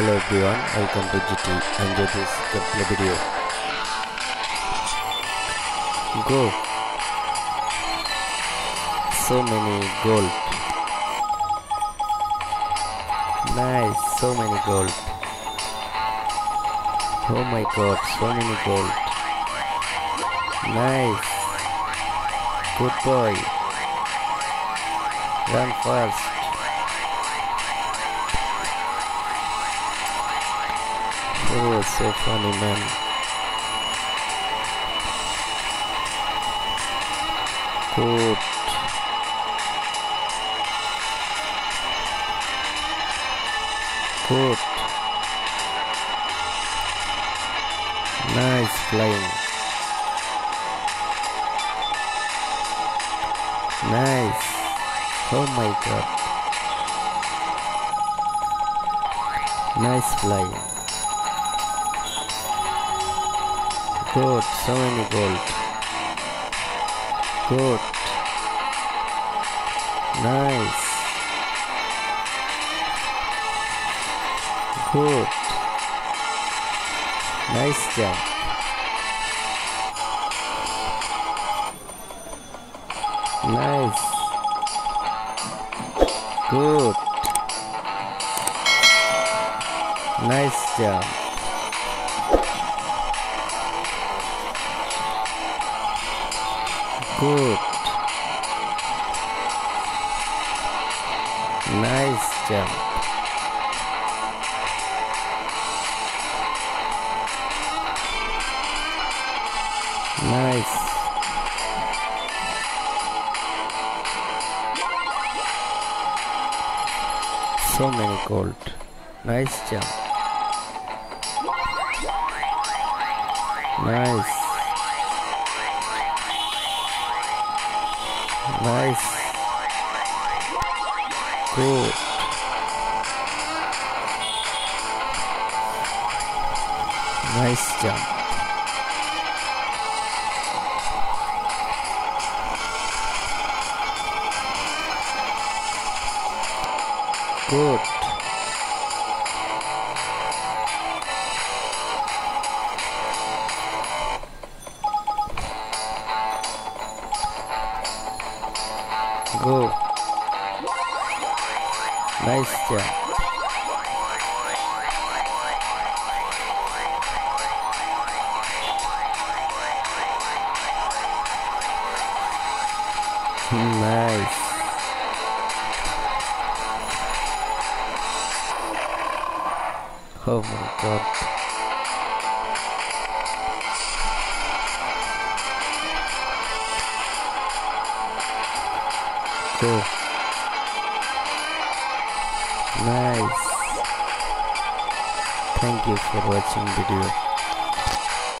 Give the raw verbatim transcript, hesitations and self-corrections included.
Hello everyone, welcome to G T and this is the play video. Go! So many gold. Nice, so many gold. Oh my god, so many gold. Nice. Good boy. Run fast. Oh, so funny, man. Good. Good. Nice flying. Nice. Oh my god. Nice flying. Good, so many gold. Good. Nice. Good. Nice jump. Nice. Good. Nice jump. Good. Nice jump. Nice. So many gold. Nice jump. Nice. Nice. Good. Nice jump. Good. Go. Nice jump. Nice. Oh my god. Go. Nice. Thank you for watching the video.